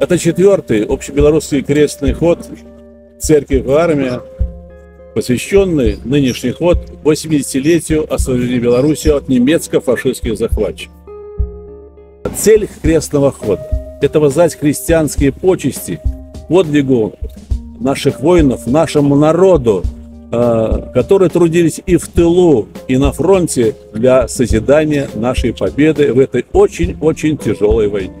Это 4-й общебелорусский крестный ход церкви и армии, посвященный нынешний ход 80-летию освобождения Беларуси от немецко-фашистских захватчиков. Цель крестного хода – это воздать христианские почести подвигу наших воинов, нашему народу, которые трудились и в тылу, и на фронте для созидания нашей победы в этой очень-очень тяжелой войне.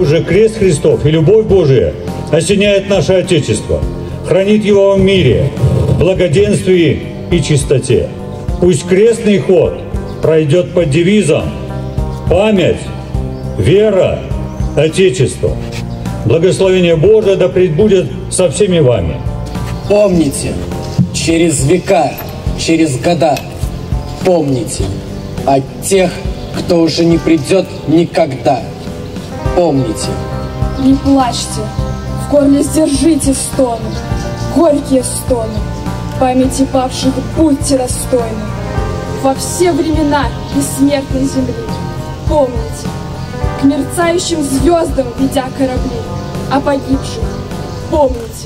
Уже крест Христов и любовь Божия осеняет наше Отечество, хранит его в мире, благоденствии и чистоте. Пусть крестный ход пройдет под девизом «Память, вера, Отечество». Благословение Божие да пребудет со всеми вами. Помните, через века, через года, помните о тех, кто уже не придет никогда. Помните. Не плачьте, в горле сдержите стоны, горькие стоны. Памяти павших будьте достойны. Во все времена бессмертной земли помните, к мерцающим звездам ведя корабли, о погибших помните.